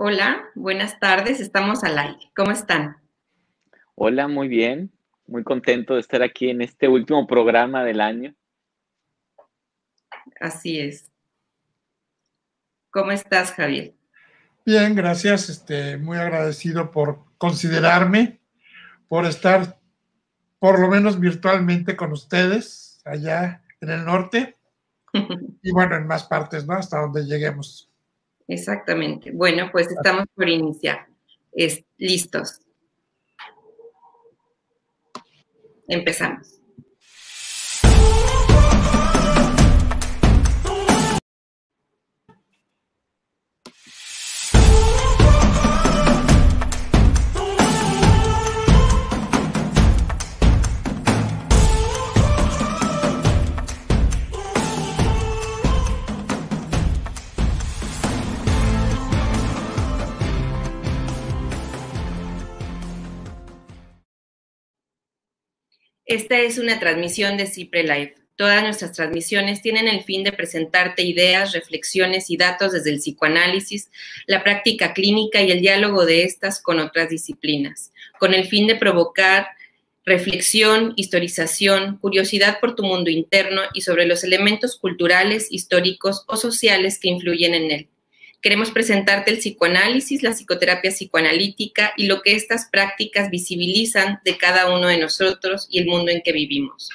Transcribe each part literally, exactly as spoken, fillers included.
Hola, buenas tardes, estamos al aire. ¿Cómo están? Hola, muy bien. Muy contento de estar aquí en este último programa del año. Así es. ¿Cómo estás, Xabier? Bien, gracias. Este, muy agradecido por considerarme, por estar por lo menos virtualmente con ustedes allá en el norte y bueno, en más partes, ¿no? Hasta donde lleguemos. Exactamente. Bueno, pues estamos por iniciar. Es, listos. Empezamos. Esta es una transmisión de Cipre Life. Todas nuestras transmisiones tienen el fin de presentarte ideas, reflexiones y datos desde el psicoanálisis, la práctica clínica y el diálogo de estas con otras disciplinas, con el fin de provocar reflexión, historización, curiosidad por tu mundo interno y sobre los elementos culturales, históricos o sociales que influyen en él. Queremos presentarte el psicoanálisis, la psicoterapia psicoanalítica y lo que estas prácticas visibilizan de cada uno de nosotros y el mundo en que vivimos.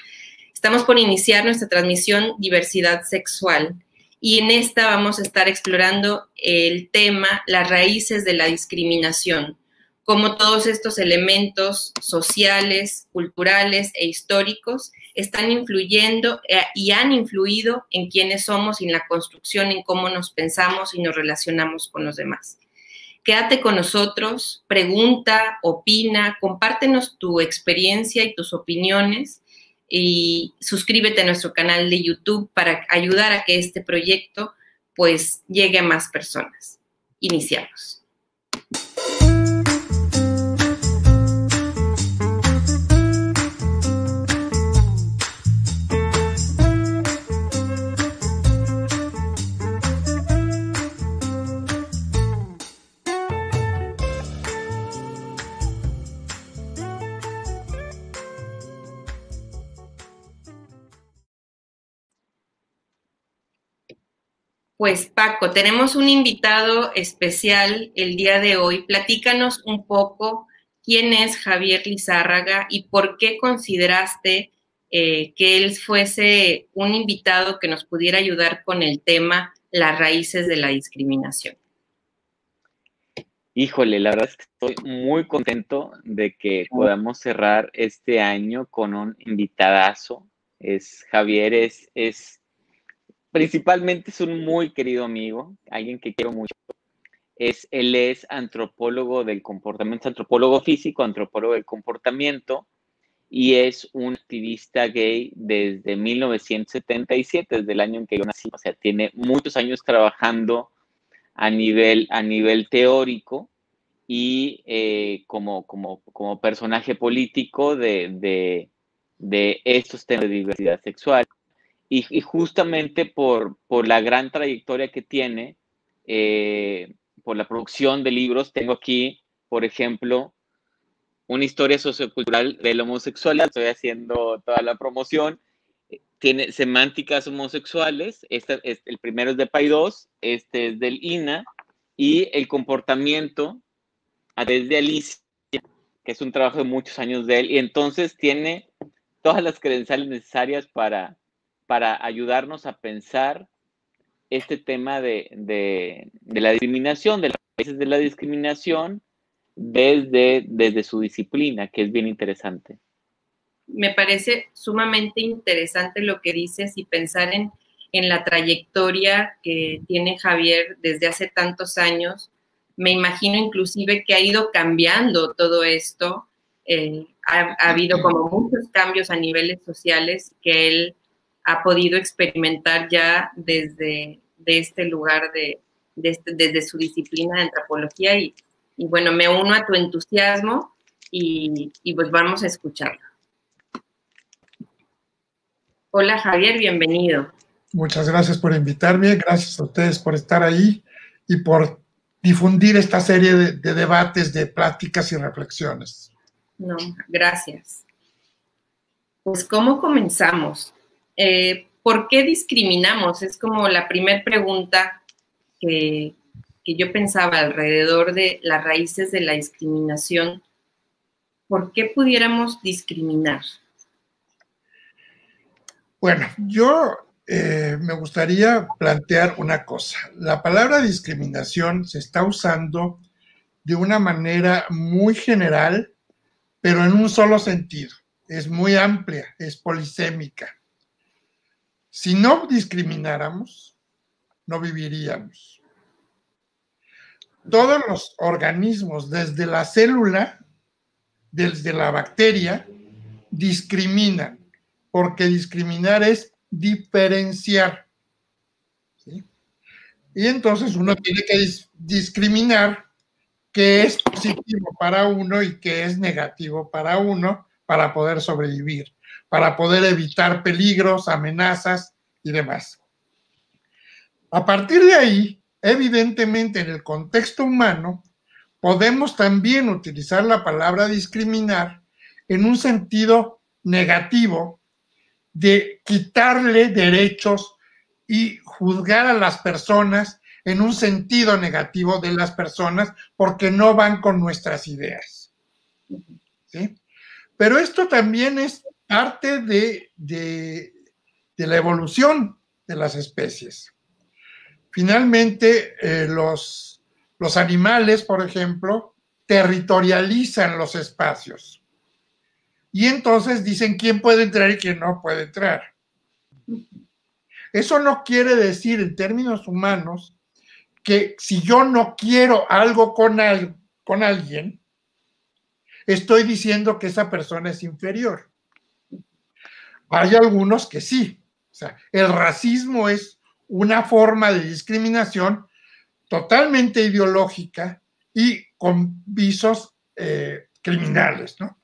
Estamos por iniciar nuestra transmisión Diversidad Sexual y en esta vamos a estar explorando el tema las raíces de la discriminación, cómo todos estos elementos sociales, culturales e históricos están influyendo y han influido en quiénes somos y en la construcción, en cómo nos pensamos y nos relacionamos con los demás. Quédate con nosotros, pregunta, opina, compártenos tu experiencia y tus opiniones y suscríbete a nuestro canal de YouTube para ayudar a que este proyecto pues llegue a más personas. Iniciamos. Pues Paco, tenemos un invitado especial el día de hoy. Platícanos un poco quién es Xabier Lizárraga y por qué consideraste eh, que él fuese un invitado que nos pudiera ayudar con el tema las raíces de la discriminación. Híjole, la verdad es que estoy muy contento de que podamos cerrar este año con un invitadazo. Es, Xabier es... es Principalmente es un muy querido amigo, alguien que quiero mucho. Es, él es antropólogo del comportamiento, antropólogo físico, antropólogo del comportamiento, y es un activista gay desde mil novecientos setenta y siete, desde el año en que yo nací. O sea, tiene muchos años trabajando a nivel, a nivel teórico y eh, como, como, como personaje político de, de, de estos temas de diversidad sexual. Y, y justamente por, por la gran trayectoria que tiene, eh, por la producción de libros, tengo aquí, por ejemplo, una historia sociocultural de la homosexualidad. Estoy haciendo toda la promoción. Tiene semánticas homosexuales. Este, este, el primero es de Paidós, este es del I N A H. Y el comportamiento desde Alicia, que es un trabajo de muchos años de él. Y entonces tiene todas las credenciales necesarias para... para ayudarnos a pensar este tema de, de, de la discriminación, de las raíces de la discriminación desde, desde su disciplina, que es bien interesante. Me parece sumamente interesante lo que dices y pensar en, en la trayectoria que tiene Xabier desde hace tantos años. Me imagino inclusive que ha ido cambiando todo esto. Eh, ha, ha habido como muchos cambios a niveles sociales que él ha podido experimentar ya desde de este lugar, de, de este, desde su disciplina de antropología. Y, y bueno, me uno a tu entusiasmo y, y pues vamos a escucharlo. Hola, Xabier, bienvenido. Muchas gracias por invitarme, gracias a ustedes por estar ahí y por difundir esta serie de, de debates, de pláticas y reflexiones. No, gracias. Pues, ¿cómo comenzamos? Eh, ¿Por qué discriminamos? Es como la primera pregunta que, que yo pensaba alrededor de las raíces de la discriminación. ¿Por qué pudiéramos discriminar? Bueno, yo eh, me gustaría plantear una cosa. La palabra discriminación se está usando de una manera muy general, pero en un solo sentido. Es muy amplia, es polisémica. Si no discrimináramos, no viviríamos. Todos los organismos, desde la célula, desde la bacteria, discriminan, porque discriminar es diferenciar, ¿sí? Y entonces uno tiene que discriminar qué es positivo para uno y qué es negativo para uno, para poder sobrevivir, para poder evitar peligros, amenazas y demás. A partir de ahí, evidentemente en el contexto humano, podemos también utilizar la palabra discriminar en un sentido negativo de quitarle derechos y juzgar a las personas en un sentido negativo de las personas porque no van con nuestras ideas. ¿Sí? Pero esto también es parte de, de, de la evolución de las especies. Finalmente, eh, los... Los animales, por ejemplo, territorializan los espacios. Y entonces dicen quién puede entrar y quién no puede entrar. Eso no quiere decir, en términos humanos, que si yo no quiero algo con, al, con alguien, estoy diciendo que esa persona es inferior. Hay algunos que sí. O sea, el racismo es una forma de discriminación totalmente ideológica y con visos eh, criminales, ¿no?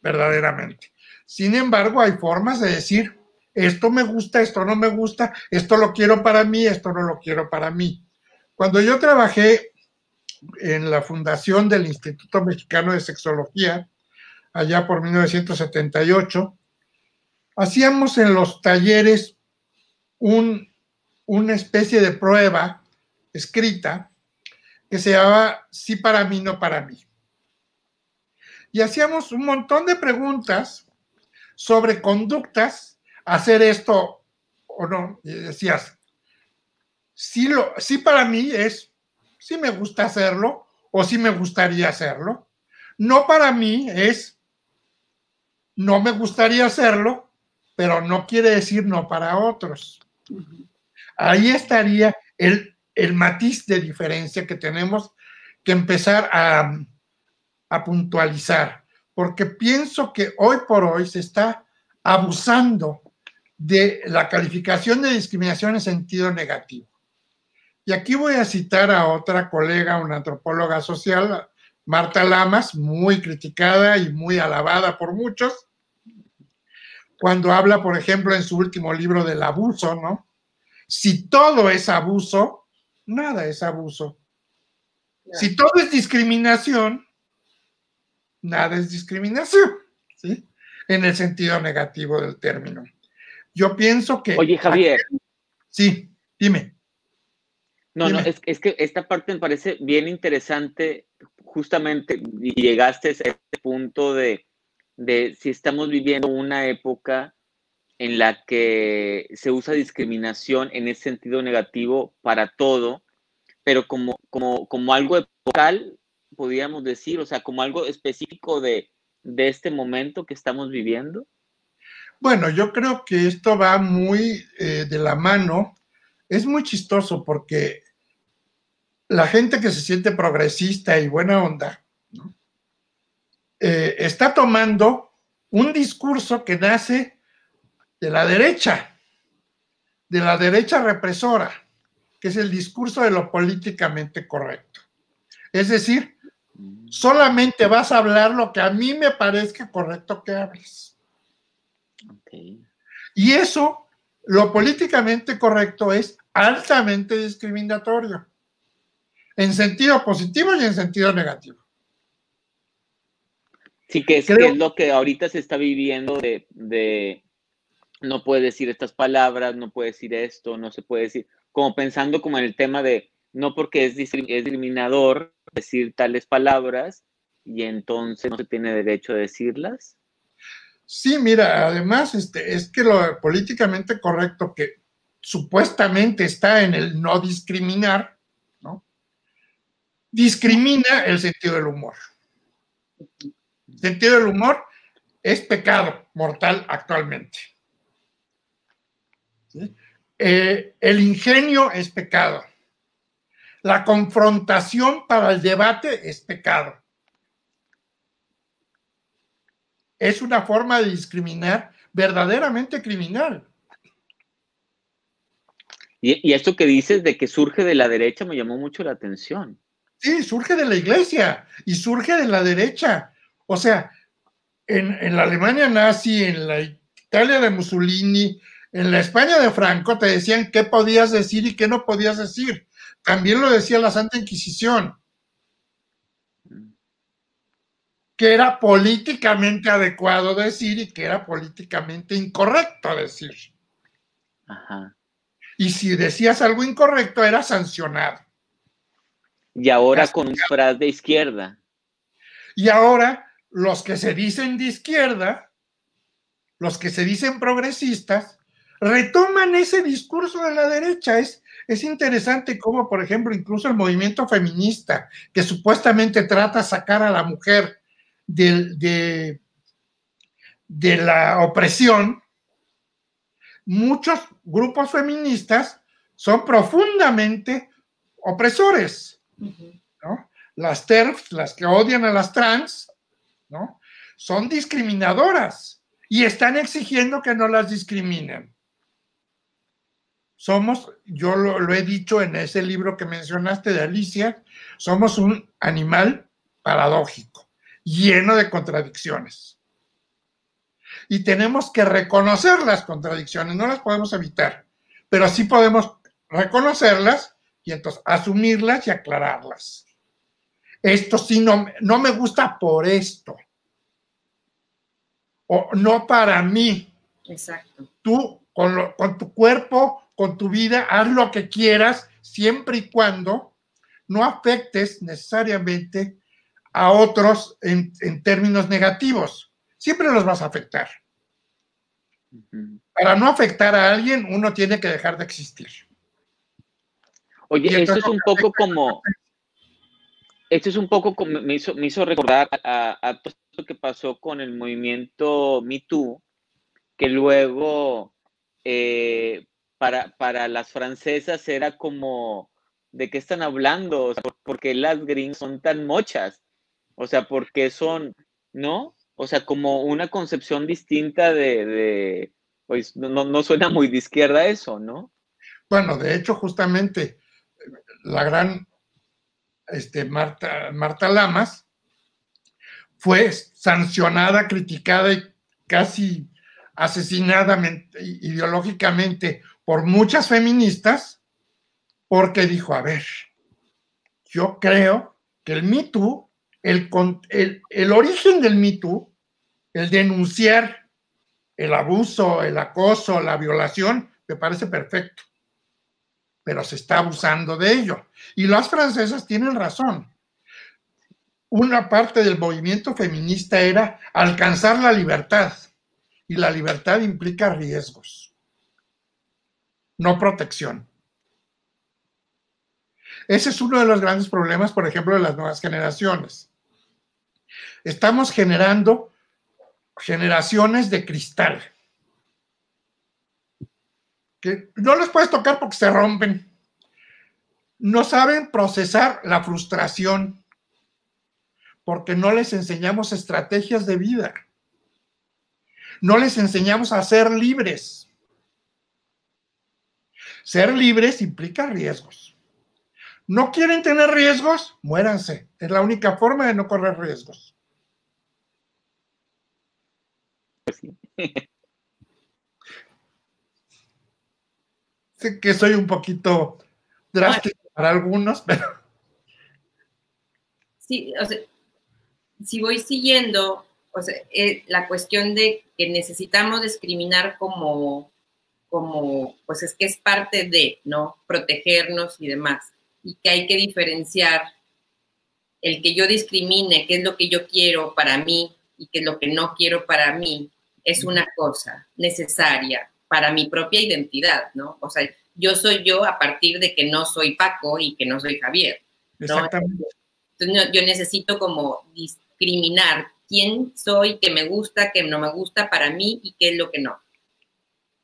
Verdaderamente. Sin embargo, hay formas de decir, esto me gusta, esto no me gusta, esto lo quiero para mí, esto no lo quiero para mí. Cuando yo trabajé en la fundación del Instituto Mexicano de Sexología, allá por mil novecientos setenta y ocho, hacíamos en los talleres un, una especie de prueba escrita, que se llamaba Sí para mí, no para mí. Y hacíamos un montón de preguntas sobre conductas, hacer esto o no, y decías, sí, lo, sí para mí es, sí me gusta hacerlo, o sí me gustaría hacerlo, no para mí es, no me gustaría hacerlo, pero no quiere decir no para otros. Ahí estaría el el matiz de diferencia que tenemos que empezar a, a puntualizar, porque pienso que hoy por hoy se está abusando de la calificación de discriminación en sentido negativo. Y aquí voy a citar a otra colega, una antropóloga social, Marta Lamas, muy criticada y muy alabada por muchos, cuando habla, por ejemplo, en su último libro del abuso, ¿no? Si todo es abuso, nada es abuso. Si todo es discriminación, nada es discriminación, ¿sí? En el sentido negativo del término. Yo pienso que... Oye, Xabier. Sí, dime. No, dime. no, es, es que esta parte me parece bien interesante, justamente llegaste a ese punto de, de si estamos viviendo una época en la que se usa discriminación en ese sentido negativo para todo, pero como, como, como algo epocal, podríamos decir, o sea, como algo específico de, de este momento que estamos viviendo. Bueno, yo creo que esto va muy eh, de la mano. Es muy chistoso porque la gente que se siente progresista y buena onda, ¿no? eh, está tomando un discurso que nace de la derecha, de la derecha represora, que es el discurso de lo políticamente correcto. Es decir, solamente vas a hablar lo que a mí me parezca correcto que hables. Okay. Y eso, lo políticamente correcto, es altamente discriminatorio. en sentido positivo y en sentido negativo. Sí, que es, Creo... que es lo que ahorita se está viviendo de, de no puedes decir estas palabras, no puedes decir esto, no se puede decir, como pensando como en el tema de no porque es discriminador decir tales palabras y entonces no se tiene derecho a decirlas. Sí, mira, además este, es que lo políticamente correcto que supuestamente está en el no discriminar, ¿no? Discrimina el sentido del humor. El sentido del humor es pecado mortal actualmente. ¿Sí? Eh, el ingenio es pecado. La confrontación para el debate es pecado. Es una forma de discriminar verdaderamente criminal. Y, y esto que dices de que surge de la derecha me llamó mucho la atención. Sí, surge de la iglesia y surge de la derecha. O sea, en, en la Alemania nazi, en la Italia de Mussolini, en la España de Franco te decían qué podías decir y qué no podías decir. También lo decía la Santa Inquisición, que era políticamente adecuado decir y que era políticamente incorrecto decir. Ajá. Y si decías algo incorrecto, era sancionado. Y ahora castigado. Con un fras de izquierda. Y ahora, los que se dicen de izquierda, los que se dicen progresistas, retoman ese discurso de la derecha. Es, es interesante cómo, por ejemplo, incluso el movimiento feminista, que supuestamente trata de sacar a la mujer De, de, de la opresión, muchos grupos feministas son profundamente opresores, ¿no? Las TERFs, las que odian a las trans, ¿no? Son discriminadoras y están exigiendo que no las discriminen. Somos, yo lo, lo he dicho en ese libro que mencionaste de Alicia, somos un animal paradójico, lleno de contradicciones. Y tenemos que reconocer las contradicciones, no las podemos evitar, pero sí podemos reconocerlas y entonces asumirlas y aclararlas. Esto sí no, no me gusta por esto. O no para mí. Exacto. Tú con, lo, con tu cuerpo, con tu vida, haz lo que quieras, siempre y cuando no afectes necesariamente a otros en, en términos negativos. Siempre los vas a afectar. Uh-huh. Para no afectar a alguien, uno tiene que dejar de existir. Oye, esto es un poco como... Esto es un poco como... Me hizo, me hizo recordar a, a todo lo que pasó con el movimiento Me Too, que luego eh, para, para las francesas era como... ¿De qué están hablando? O sea, porque las gringas son tan mochas. O sea, porque son, ¿no? O sea, como una concepción distinta de, de pues, no, no suena muy de izquierda eso, ¿no? Bueno, de hecho, justamente, la gran este, Marta, Marta Lamas fue sancionada, criticada y casi asesinada ideológicamente por muchas feministas, porque dijo, a ver, yo creo que el Me Too El, el, el origen del Me Too, el denunciar el abuso, el acoso, la violación, me parece perfecto, pero se está abusando de ello. Y las francesas tienen razón. Una parte del movimiento feminista era alcanzar la libertad, y la libertad implica riesgos, no protección. Ese es uno de los grandes problemas, por ejemplo, de las nuevas generaciones. Estamos generando generaciones de cristal, que no los puedes tocar porque se rompen. No saben procesar la frustración porque no les enseñamos estrategias de vida. No les enseñamos a ser libres. Ser libres implica riesgos. ¿No quieren tener riesgos? Muéranse. Es la única forma de no correr riesgos. Sé que soy un poquito drástico para algunos, pero... sí, o sea, si voy siguiendo, o sea, eh, la cuestión de que necesitamos discriminar como, como, pues es que es parte de, ¿no? Protegernos y demás, y que hay que diferenciar el que yo discrimine, qué es lo que yo quiero para mí y qué es lo que no quiero para mí, es una cosa necesaria para mi propia identidad, ¿no? O sea, yo soy yo a partir de que no soy Paco y que no soy Xabier, ¿no? Exactamente. Entonces, yo necesito como discriminar quién soy, qué me gusta, qué no me gusta para mí y qué es lo que no.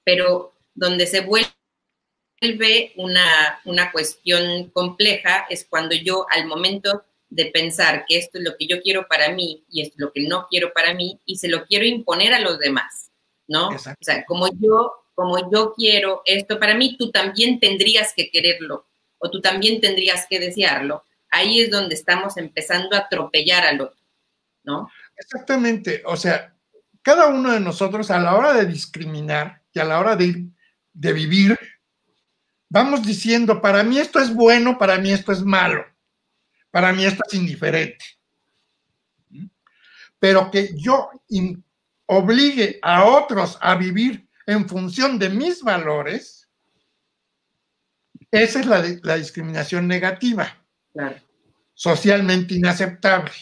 Pero donde se vuelve una, una cuestión compleja es cuando yo al momento de pensar que esto es lo que yo quiero para mí y esto es lo que no quiero para mí y se lo quiero imponer a los demás, ¿no? Exacto. O sea, como yo, como yo quiero esto para mí, tú también tendrías que quererlo o tú también tendrías que desearlo. Ahí es donde estamos empezando a atropellar al otro, ¿no? Exactamente. O sea, cada uno de nosotros a la hora de discriminar y a la hora de, ir, de vivir, vamos diciendo, para mí esto es bueno, para mí esto es malo. Para mí esto es indiferente. Pero que yo obligue a otros a vivir en función de mis valores, esa es la, la discriminación negativa, claro, socialmente inaceptable.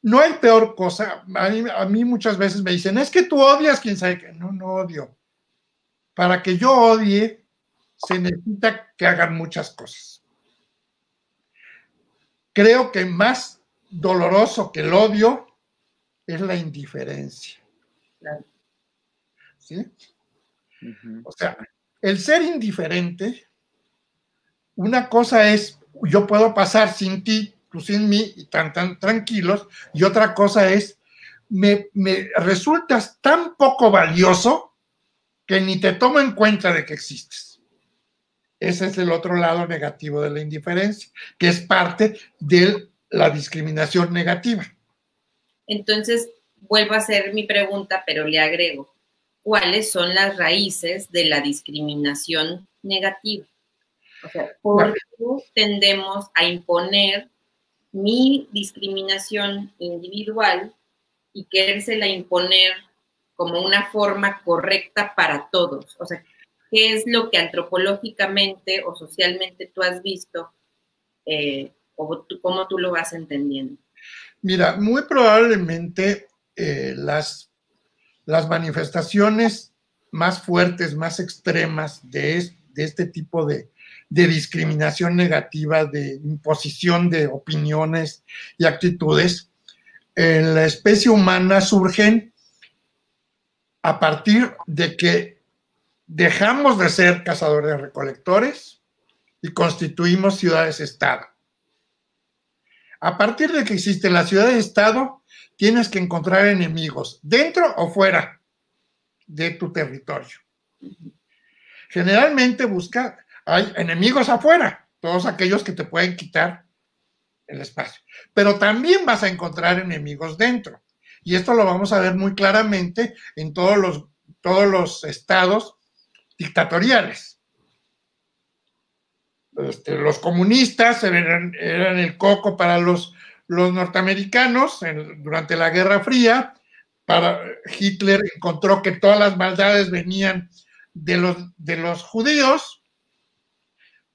No hay peor cosa. A mí, a mí muchas veces me dicen, es que tú odias, quién sabe qué. No, no odio. Para que yo odie, se necesita que hagan muchas cosas. Creo que más doloroso que el odio es la indiferencia. Claro. ¿Sí? Uh-huh. O sea, el ser indiferente, una cosa es, yo puedo pasar sin ti, tú sin mí, y tan, tan tranquilos, y otra cosa es, me, me resultas tan poco valioso que ni te tomo en cuenta de que existes. Ese es el otro lado negativo de la indiferencia, que es parte de la discriminación negativa. Entonces, vuelvo a hacer mi pregunta, pero le agrego, ¿cuáles son las raíces de la discriminación negativa? O sea, ¿por qué tendemos a imponer mi discriminación individual y querérsela imponer como una forma correcta para todos? O sea, ¿qué es lo que antropológicamente o socialmente tú has visto eh, o tú, cómo tú lo vas entendiendo? Mira, muy probablemente eh, las, las manifestaciones más fuertes, más extremas de, es, de este tipo de, de discriminación negativa, de imposición de opiniones y actitudes, en la especie humana surgen a partir de que dejamos de ser cazadores-recolectores y constituimos ciudades-estado. A partir de que existe la ciudad-estado, tienes que encontrar enemigos, dentro o fuera de tu territorio. Generalmente busca, hay enemigos afuera, todos aquellos que te pueden quitar el espacio. Pero también vas a encontrar enemigos dentro. Y esto lo vamos a ver muy claramente en todos los, todos los estados dictatoriales. Este, los comunistas eran, eran el coco para los, los norteamericanos en, durante la Guerra Fría. Para, Hitler encontró que todas las maldades venían de los, de los judíos,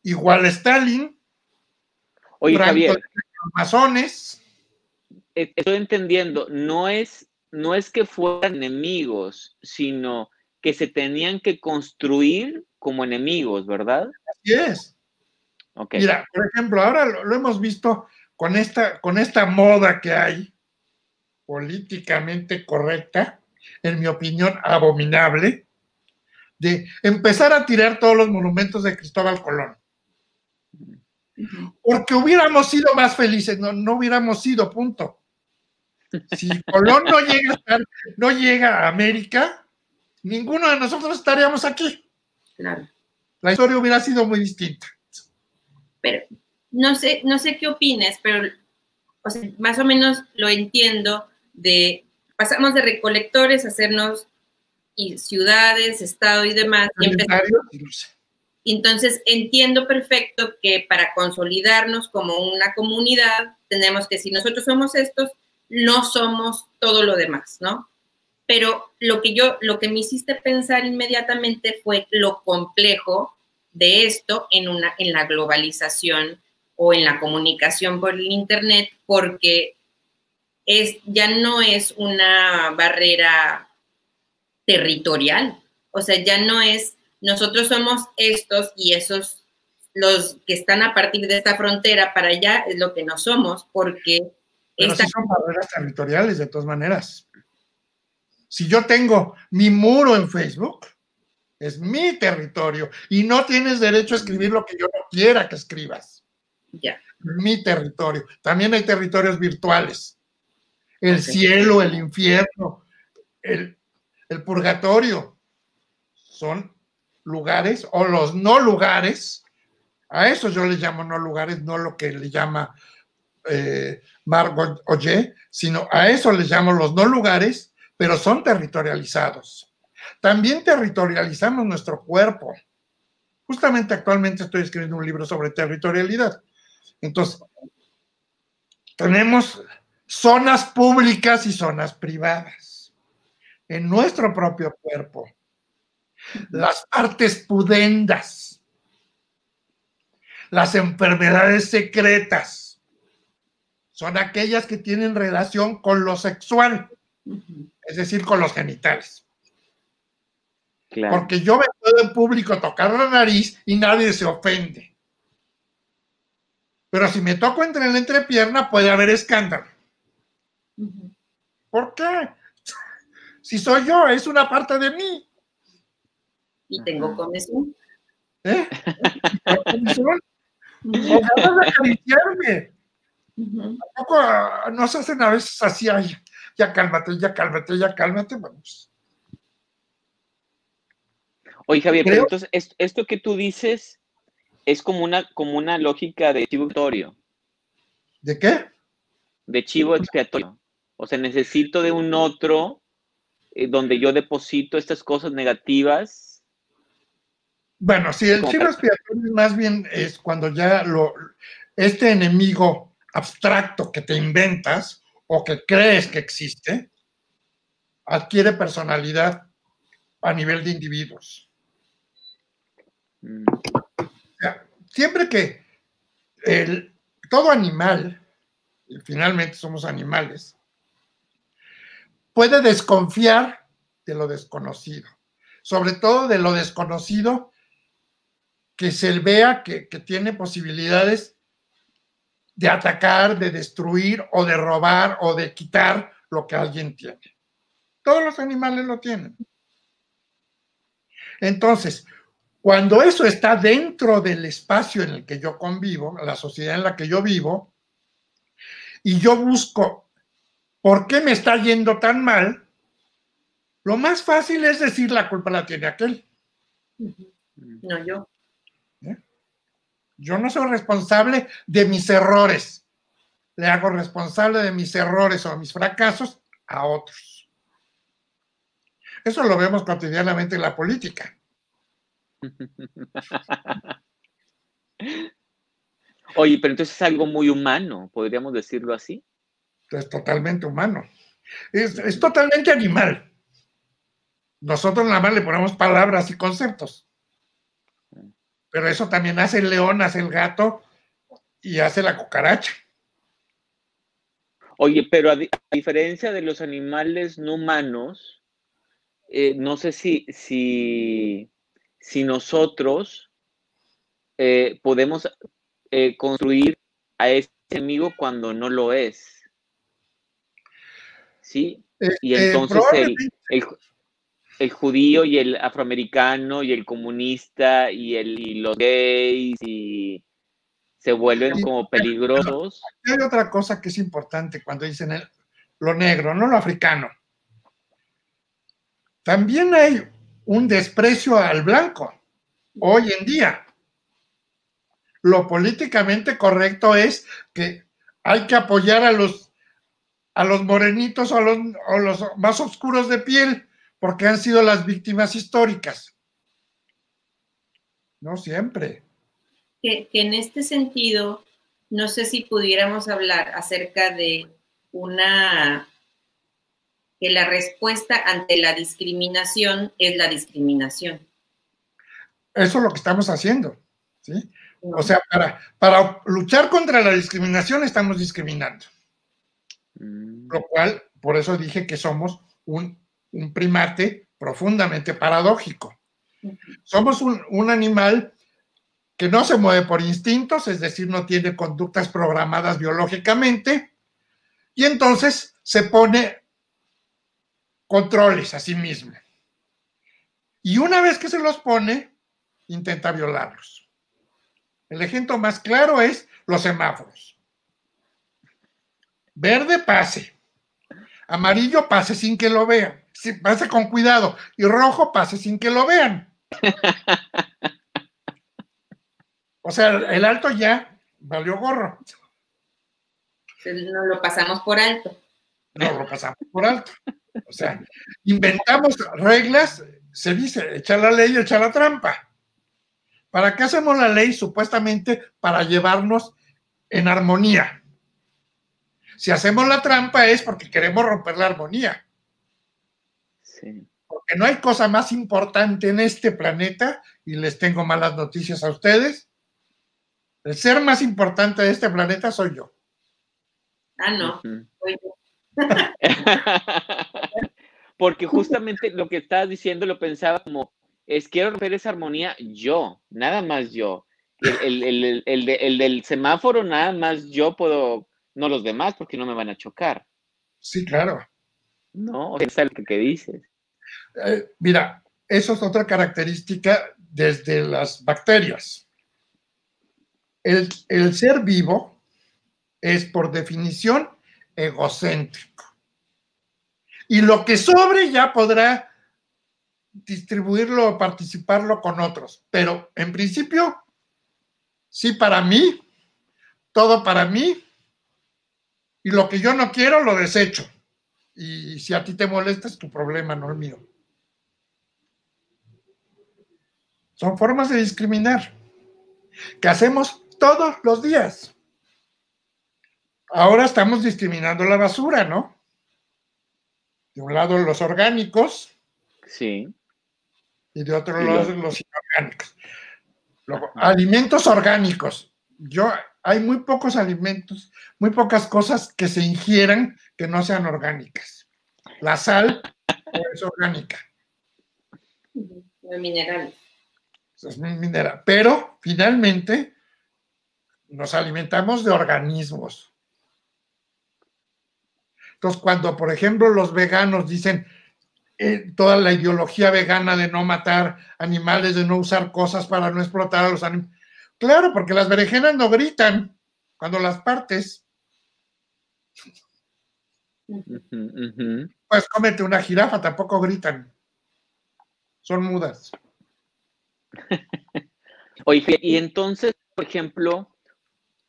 igual Stalin. Oye, Xabier, de los masones. Estoy entendiendo, no es, no es que fueran enemigos, sino que se tenían que construir como enemigos, ¿verdad? Así es. Okay. Mira, por ejemplo, ahora lo, lo hemos visto con esta, con esta moda que hay, políticamente correcta, en mi opinión, abominable, de empezar a tirar todos los monumentos de Cristóbal Colón. Porque hubiéramos sido más felices, no, no hubiéramos sido, punto. Si Colón no llega a estar, no llega a América, ninguno de nosotros estaríamos aquí. Claro. La historia hubiera sido muy distinta. Pero no sé, no sé qué opines, pero o sea, más o menos lo entiendo de pasamos de recolectores a hacernos y ciudades, estado y demás. Y empezamos, Entonces, entiendo perfecto que para consolidarnos como una comunidad, tenemos que, si nosotros somos estos, no somos todo lo demás, ¿no? Pero lo que yo, lo que me hiciste pensar inmediatamente fue lo complejo de esto en, una, en la globalización o en la comunicación por el Internet, porque es, ya no es una barrera territorial, o sea, ya no es nosotros somos estos y esos, los que están a partir de esta frontera para allá, es lo que no somos, porque... Pero esta... sí son barreras territoriales, de todas maneras. Si yo tengo mi muro en Facebook, es mi territorio, y no tienes derecho a escribir lo que yo no quiera que escribas. Ya. Mi territorio. También hay territorios virtuales. El okay. cielo, el infierno, el, el purgatorio, son... lugares o los no lugares, a eso yo les llamo no lugares, no lo que le llama eh, Marc Augé, sino a eso les llamo los no lugares, pero son territorializados. También territorializamos nuestro cuerpo. Justamente actualmente estoy escribiendo un libro sobre territorialidad. Entonces, tenemos zonas públicas y zonas privadas en nuestro propio cuerpo. Las artes pudendas, las enfermedades secretas, son aquellas que tienen relación con lo sexual, es decir, con los genitales. Claro. Porque yo me puedo en público tocar la nariz y nadie se ofende. Pero si me toco entre la entrepierna puede haber escándalo. ¿Por qué? Si soy yo, es una parte de mí. Y tengo comezón. ¿Eh? ¿Tengo comezón? Ojalá de acariciarme. Tampoco uh, nos hacen a veces así, ay, ya cálmate, ya cálmate, ya cálmate, vamos. Oye, Xabier, pero entonces esto, esto que tú dices es como una, como una lógica de chivo expiatorio. ¿De qué? De chivo expiatorio. O sea, necesito de un otro eh, donde yo deposito estas cosas negativas. Bueno, si el chivo expiatorio más bien es cuando ya lo, este enemigo abstracto que te inventas o que crees que existe, adquiere personalidad a nivel de individuos. O sea, siempre que el, todo animal, y finalmente somos animales, puede desconfiar de lo desconocido, sobre todo de lo desconocido que se vea que, que tiene posibilidades de atacar, de destruir o de robar o de quitar lo que alguien tiene. Todos los animales lo tienen. Entonces, cuando eso está dentro del espacio en el que yo convivo, la sociedad en la que yo vivo, y yo busco por qué me está yendo tan mal, lo más fácil es decir la culpa la tiene aquel. No, yo. Yo no soy responsable de mis errores. Le hago responsable de mis errores o mis fracasos a otros. Eso lo vemos cotidianamente en la política. Oye, pero entonces es algo muy humano, podríamos decirlo así. Es totalmente humano. Es, es totalmente animal. Nosotros nada más le ponemos palabras y conceptos. Pero eso también hace el león, hace el gato y hace la cucaracha. Oye, pero a, di a diferencia de los animales no humanos, eh, no sé si, si, si nosotros eh, podemos eh, construir a ese enemigo cuando no lo es. ¿Sí? Eh, y entonces eh, probablemente... el... el el judío y el afroamericano y el comunista y, el, y los gays y se vuelven y, como peligrosos. Hay otra cosa que es importante cuando dicen el, lo negro, no lo africano. También hay un desprecio al blanco hoy en día. Lo políticamente correcto es que hay que apoyar a los, a los morenitos o a los, a los más oscuros de piel, porque han sido las víctimas históricas. No siempre. Que, que en este sentido, no sé si pudiéramos hablar acerca de una... que la respuesta ante la discriminación es la discriminación. Eso es lo que estamos haciendo, ¿sí? O sea, para, para luchar contra la discriminación estamos discriminando. Lo cual, por eso dije que somos un, un primate profundamente paradójico. Somos un, un animal que no se mueve por instintos, es decir, no tiene conductas programadas biológicamente, y entonces se pone controles a sí mismo. Y una vez que se los pone, intenta violarlos. El ejemplo más claro es los semáforos. Verde, pase. Amarillo, pase sin que lo vean. Pase con cuidado. Y rojo, pase sin que lo vean. O sea, el alto ya valió gorro. No lo pasamos por alto. No lo pasamos por alto. O sea, inventamos reglas, se dice, echar la ley, echar la trampa. ¿Para qué hacemos la ley? Supuestamente para llevarnos en armonía. Si hacemos la trampa es porque queremos romper la armonía. Sí. Porque no hay cosa más importante en este planeta, y les tengo malas noticias a ustedes, el ser más importante de este planeta soy yo. Ah, no, soy yo. Porque justamente lo que estabas diciendo lo pensaba como, es quiero romper esa armonía yo, nada más yo. El, el, el, el, el, de, el del semáforo, nada más yo puedo, no los demás, porque no me van a chocar. Sí, claro. No, o sea, lo que dices. Eh, mira, eso es otra característica desde las bacterias. El, el ser vivo es por definición egocéntrico. Y lo que sobre ya podrá distribuirlo o participarlo con otros. Pero en principio, sí para mí, todo para mí, y lo que yo no quiero lo desecho. Y si a ti te molesta es tu problema, no el mío. Son formas de discriminar que hacemos todos los días. Ahora estamos discriminando la basura, ¿no? De un lado los orgánicos. Sí. Y de otro lado los inorgánicos. Luego, alimentos orgánicos. Yo, hay muy pocos alimentos, muy pocas cosas que se ingieran que no sean orgánicas. La sal es orgánica. El mineral. Es mineral. Pero, finalmente, nos alimentamos de organismos. Entonces, cuando, por ejemplo, los veganos dicen eh, toda la ideología vegana de no matar animales, de no usar cosas para no explotar a los animales. Claro, porque las berenjenas no gritan cuando las partes. Uh-huh, uh-huh. Pues cómete una jirafa, tampoco gritan. Son mudas. Oye, y entonces, por ejemplo,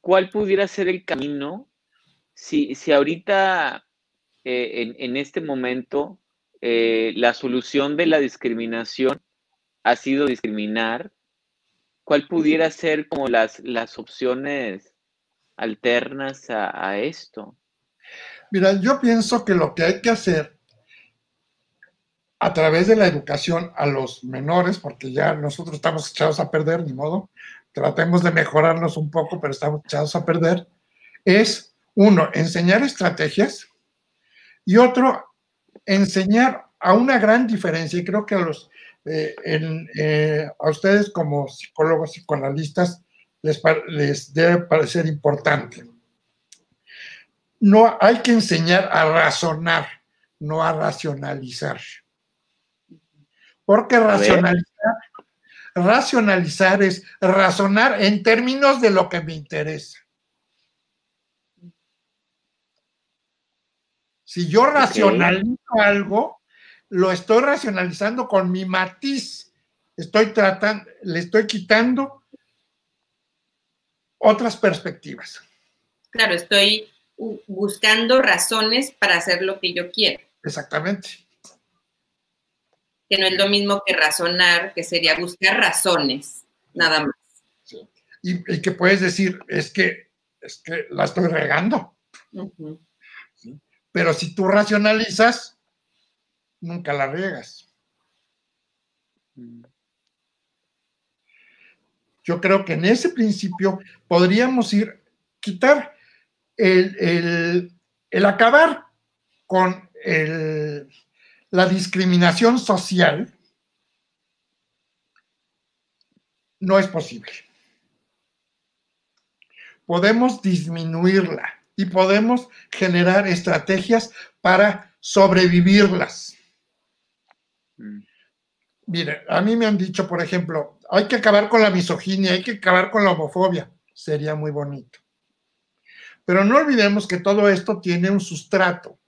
¿cuál pudiera ser el camino? Si, si ahorita... Eh, en, en este momento eh, la solución de la discriminación ha sido discriminar, ¿cuál pudiera ser como las, las opciones alternas a, a esto? Mira, yo pienso que lo que hay que hacer a través de la educación a los menores, porque ya nosotros estamos echados a perder, ni modo, tratemos de mejorarnos un poco, pero estamos echados a perder, es, uno, enseñar estrategias. Y otro, enseñar a una gran diferencia, y creo que a, los, eh, en, eh, a ustedes como psicólogos y psicoanalistas les, les debe parecer importante. No hay que enseñar a razonar, no a racionalizar. Porque racionalizar, racionalizar es razonar en términos de lo que me interesa. Si yo racionalizo okay. algo, lo estoy racionalizando con mi matiz. Estoy tratando, le estoy quitando otras perspectivas. Claro, estoy buscando razones para hacer lo que yo quiero. Exactamente. Que no es lo mismo que razonar, que sería buscar razones. nada más. Sí. Y, y que puedes decir, es que, es que la estoy regando. Uh-huh. ¿Sí? Pero si tú racionalizas, nunca la riegas. Yo creo que en ese principio podríamos ir, quitar el, el, el acabar con el, la discriminación social. No es posible. Podemos disminuirla y podemos generar estrategias para sobrevivirlas. Mm. Mire, a mí me han dicho, por ejemplo, hay que acabar con la misoginia, hay que acabar con la homofobia. Sería muy bonito. Pero no olvidemos que todo esto tiene un sustrato,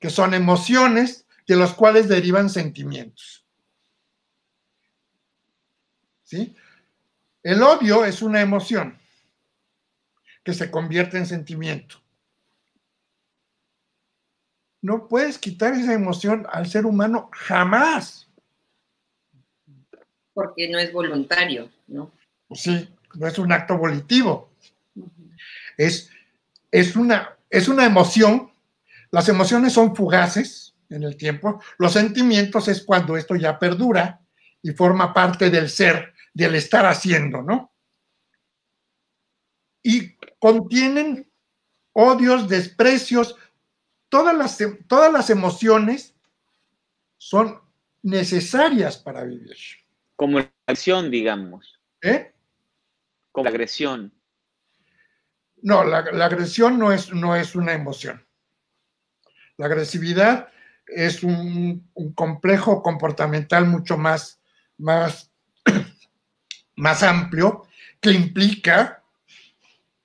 que son emociones de las cuales derivan sentimientos. ¿Sí? El odio es una emoción que se convierte en sentimiento. No puedes quitar esa emoción al ser humano jamás. Porque no es voluntario, ¿no? Sí, no es un acto volitivo. Uh-huh. Es, es, una, es una emoción. Las emociones son fugaces en el tiempo. Los sentimientos es cuando esto ya perdura y forma parte del ser, del estar haciendo, ¿no? Y contienen odios, desprecios, todas las, todas las emociones son necesarias para vivir. Como la agresión, digamos. ¿Eh? Como la agresión. No, la, la agresión no es, no es una emoción. La agresividad es un, un complejo comportamental mucho más, más, más amplio, que implica...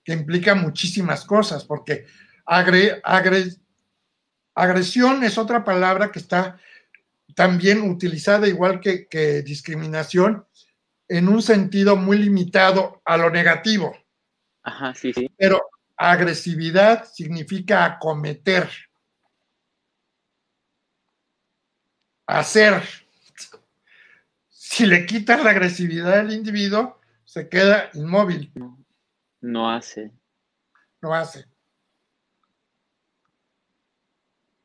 que implica muchísimas cosas, porque agre, agre, agresión es otra palabra que está también utilizada, igual que, que discriminación, en un sentido muy limitado a lo negativo. Ajá, sí, sí. Pero agresividad significa acometer, hacer. Si le quitas la agresividad al individuo, se queda inmóvil. No hace. No hace.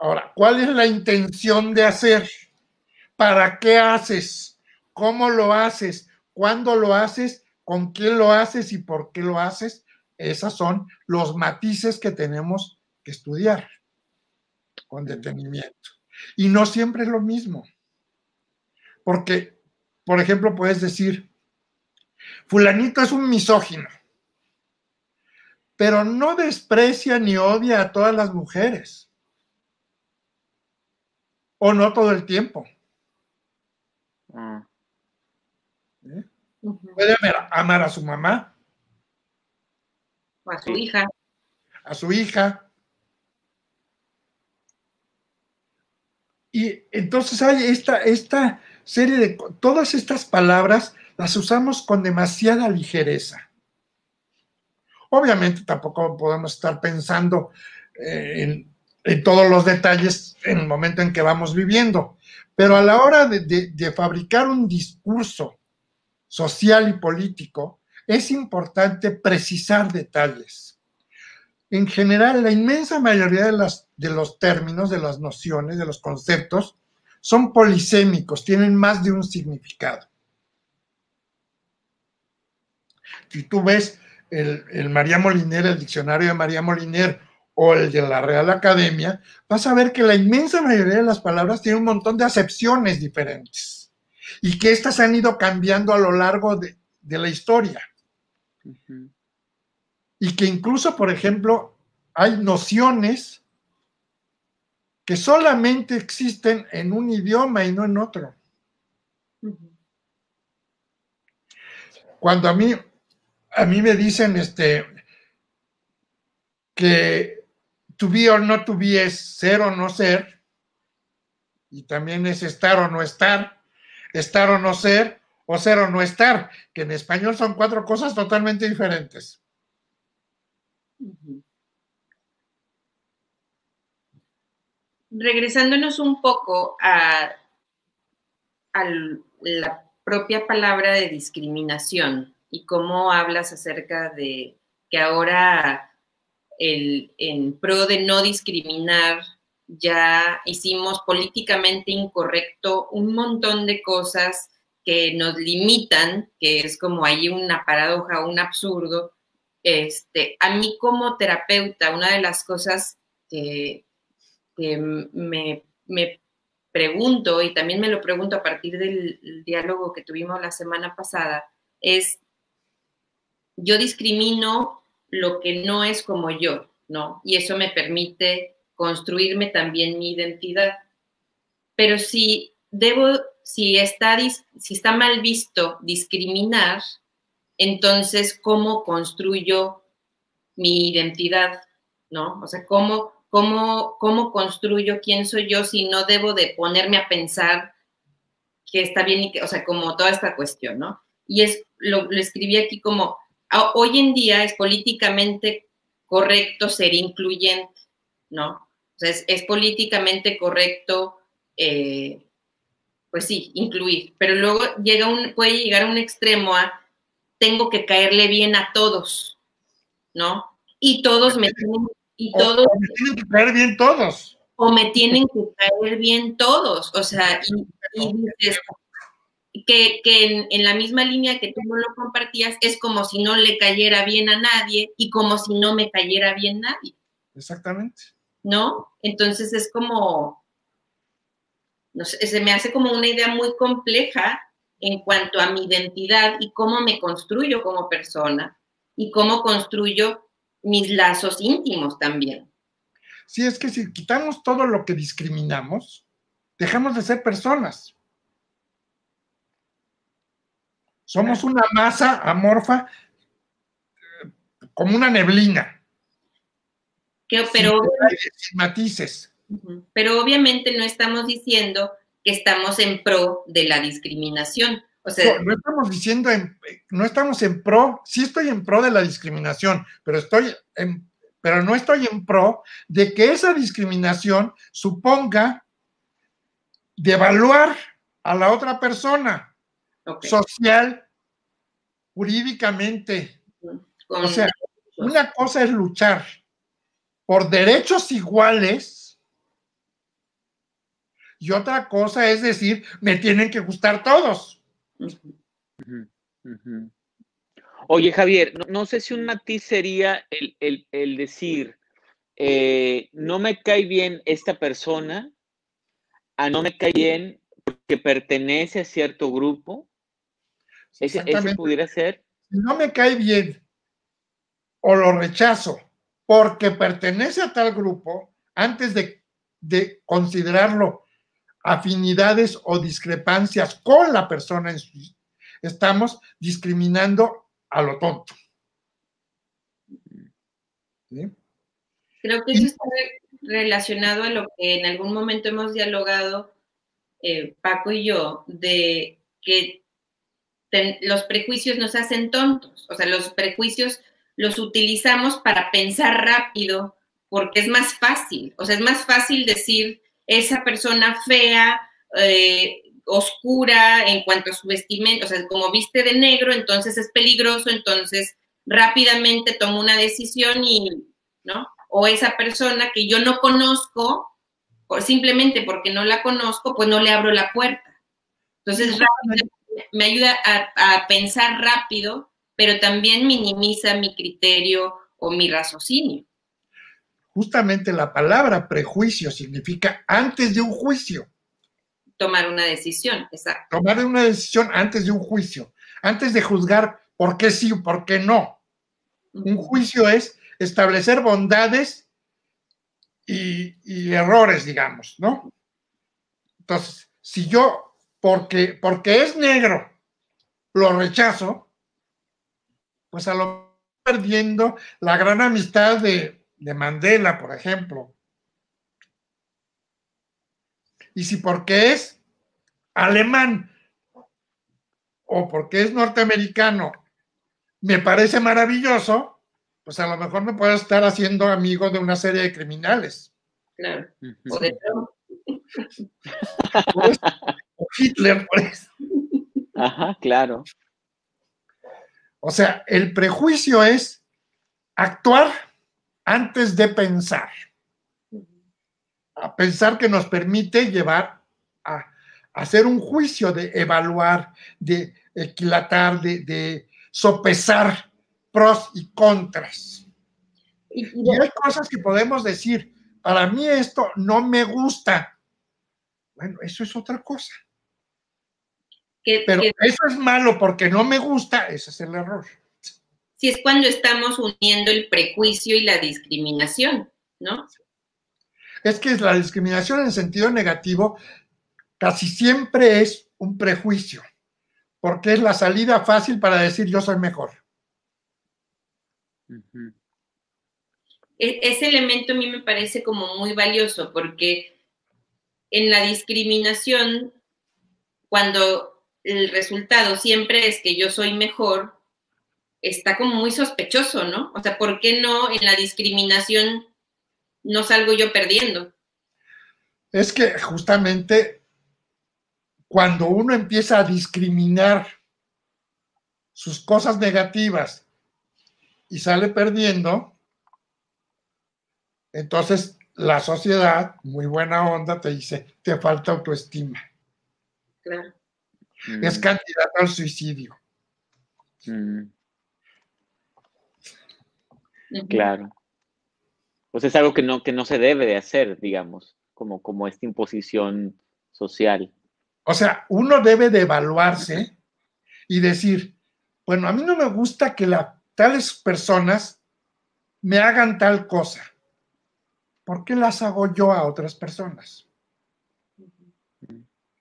Ahora, ¿cuál es la intención de hacer? ¿Para qué haces? ¿Cómo lo haces? ¿Cuándo lo haces? ¿Con quién lo haces? ¿Y por qué lo haces? Esos son los matices que tenemos que estudiar con detenimiento. Y no siempre es lo mismo. Porque, por ejemplo, puedes decir, fulanito es un misógino, pero no desprecia ni odia a todas las mujeres. O no todo el tiempo. Mm. ¿Eh? Uh-huh. Puede amar, amar a su mamá. O a su hija. A su hija. Y entonces hay esta, esta serie de... Todas estas palabras las usamos con demasiada ligereza. Obviamente tampoco podemos estar pensando eh, en, en todos los detalles en el momento en que vamos viviendo, pero a la hora de, de, de fabricar un discurso social y político es importante precisar detalles. En general, la inmensa mayoría de, las, de los términos, de las nociones, de los conceptos, son polisémicos, tienen más de un significado. Si tú ves... El, el María Moliner, el diccionario de María Moliner o el de la Real Academia, vas a ver que la inmensa mayoría de las palabras tiene un montón de acepciones diferentes y que estas han ido cambiando a lo largo de, de la historia. Uh-huh. Y que incluso, por ejemplo, hay nociones que solamente existen en un idioma y no en otro. Uh-huh. Cuando a mí... A mí me dicen este, que to be o no to be es ser o no ser, y también es estar o no estar, estar o no ser, o ser o no estar, que en español son cuatro cosas totalmente diferentes. Regresándonos un poco a, a la propia palabra de discriminación y cómo hablas acerca de que ahora el, en pro de no discriminar ya hicimos políticamente incorrecto un montón de cosas que nos limitan, que es como ahí una paradoja, un absurdo. Este, a mí como terapeuta, una de las cosas que, que me, me pregunto, y también me lo pregunto a partir del diálogo que tuvimos la semana pasada, es, yo discrimino lo que no es como yo, ¿no? Y eso me permite construirme también mi identidad. Pero si debo, si está, si está mal visto discriminar, entonces, ¿cómo construyo mi identidad? ¿No? O sea, ¿cómo, cómo, cómo construyo quién soy yo si no debo de ponerme a pensar que está bien y que, o sea, como toda esta cuestión, ¿no? Y es, lo, lo escribí aquí como, hoy en día es políticamente correcto ser incluyente, ¿no? O sea, es, es políticamente correcto, eh, pues sí, incluir, pero luego llega un, puede llegar a un extremo a tengo que caerle bien a todos, ¿no? Y todos me tienen, y todos, o me tienen que caer bien todos. O me tienen que caer bien todos, o sea, y, y dices que, que en, en la misma línea que tú no lo compartías, es como si no le cayera bien a nadie y como si no me cayera bien nadie. Exactamente. ¿No? Entonces es como, no sé, se me hace como una idea muy compleja en cuanto a mi identidad y cómo me construyo como persona y cómo construyo mis lazos íntimos también. Sí, es que si quitamos todo lo que discriminamos, dejamos de ser personas. Somos una masa amorfa, como una neblina. Que, pero, sin, sin matices. Pero obviamente no estamos diciendo que estamos en pro de la discriminación. O sea, no, no estamos diciendo, en, no estamos en pro, sí estoy en pro de la discriminación, pero, estoy en, pero no estoy en pro de que esa discriminación suponga devaluar a la otra persona, okay, social, jurídicamente. Con, o sea, una cosa es luchar por derechos iguales, y otra cosa es decir, me tienen que gustar todos. Uh-huh, uh-huh. Oye, Xabier, no, no sé si un matiz sería el, el, el decir, eh, no me cae bien esta persona, a no me cae bien porque pertenece a cierto grupo. Ese, ese pudiera ser. No me cae bien o lo rechazo porque pertenece a tal grupo, antes de, de considerarlo afinidades o discrepancias con la persona en su, estamos discriminando a lo tonto. ¿Sí? Creo que eso está relacionado a lo que en algún momento hemos dialogado eh, Paco y yo, de que ten, los prejuicios nos hacen tontos, o sea, los prejuicios los utilizamos para pensar rápido porque es más fácil, o sea, es más fácil decir esa persona fea, eh, oscura en cuanto a su vestimenta, o sea, como viste de negro, entonces es peligroso, entonces rápidamente tomo una decisión y, ¿no? O esa persona que yo no conozco, por, simplemente porque no la conozco, pues no le abro la puerta. Entonces me ayuda a, a pensar rápido, pero también minimiza mi criterio o mi raciocinio. Justamente la palabra prejuicio significa antes de un juicio. Tomar una decisión, exacto. Tomar una decisión antes de un juicio, antes de juzgar por qué sí o por qué no. Uh-huh. Un juicio es establecer bondades y, y errores, digamos, ¿no? Entonces, si yo, porque, porque es negro, lo rechazo, pues a lo mejor perdiendo la gran amistad de... de Mandela, por ejemplo. Y si porque es alemán o porque es norteamericano me parece maravilloso, pues a lo mejor me puedo estar haciendo amigo de una serie de criminales. Claro. O de Trump. Por eso, o Hitler, por eso. Ajá, claro. O sea, el prejuicio es actuar antes de pensar. A pensar que nos permite llevar a hacer un juicio, de evaluar, de equilatar, de, de sopesar pros y contras. Y, y, y hay cosas que podemos decir, para mí esto no me gusta. Bueno, eso es otra cosa. Que, Pero que, eso es malo porque no me gusta, ese es el error. Si es cuando estamos uniendo el prejuicio y la discriminación, ¿no? Es que la discriminación en sentido negativo casi siempre es un prejuicio, porque es la salida fácil para decir yo soy mejor. Uh-huh. E- ese elemento a mí me parece como muy valioso, porque en la discriminación, cuando el resultado siempre es que yo soy mejor, está como muy sospechoso, ¿no? O sea, ¿por qué no en la discriminación no salgo yo perdiendo? Es que justamente cuando uno empieza a discriminar sus cosas negativas y sale perdiendo, entonces la sociedad, muy buena onda, te dice, te falta autoestima. Claro. Mm. Es candidato al suicidio. Mm. Claro. Pues es algo que no, que no se debe de hacer, digamos, como, como esta imposición social. O sea, uno debe de evaluarse y decir, bueno, a mí no me gusta que la, tales personas me hagan tal cosa. ¿Por qué las hago yo a otras personas?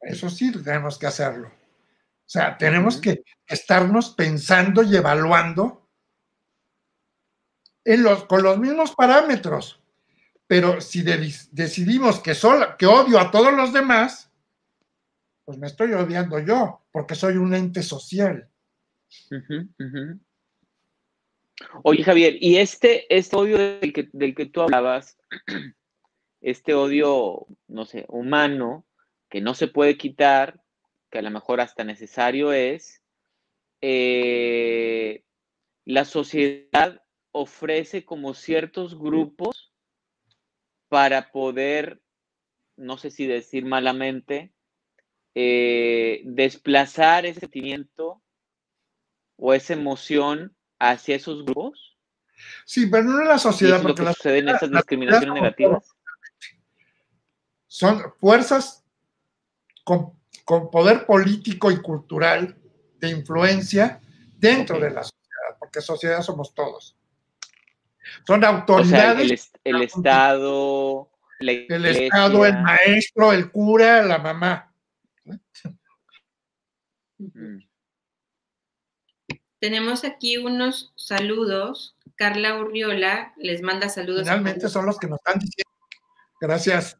Eso sí tenemos que hacerlo. O sea, tenemos que estarnos pensando y evaluando en los, con los mismos parámetros, pero si de, decidimos que, sola, que odio a todos los demás, pues me estoy odiando yo, porque soy un ente social. Uh-huh, uh-huh. Oye, Xabier, y este, este odio del que, del que tú hablabas, este odio, no sé, humano, que no se puede quitar, que a lo mejor hasta necesario es, eh, la sociedad ofrece como ciertos grupos para poder, no sé si decir malamente, eh, desplazar ese sentimiento o esa emoción hacia esos grupos. Sí, pero no en la sociedad. Porque lo que sucede en estas discriminaciones negativas. Son fuerzas con, con poder político y cultural de influencia dentro de la sociedad, porque sociedad somos todos. Son autoridades. O sea, el, el Estado, la iglesia. El Estado, el maestro, el cura, la mamá. Tenemos aquí unos saludos. Carla Urriola les manda saludos. Finalmente son los que nos están diciendo. Gracias.